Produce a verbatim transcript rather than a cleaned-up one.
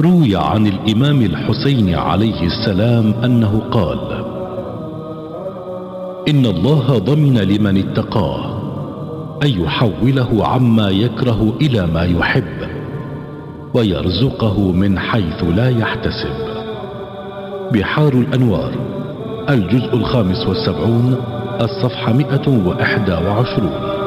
روي عن الإمام الحسين عليه السلام أنه قال: إن الله ضمن لمن اتقاه أن يحوله عما يكره إلى ما يحب، ويرزقه من حيث لا يحتسب. بحار الأنوار، الجزء الخامس والسبعون، الصفحة مئة وإحدى وعشرون.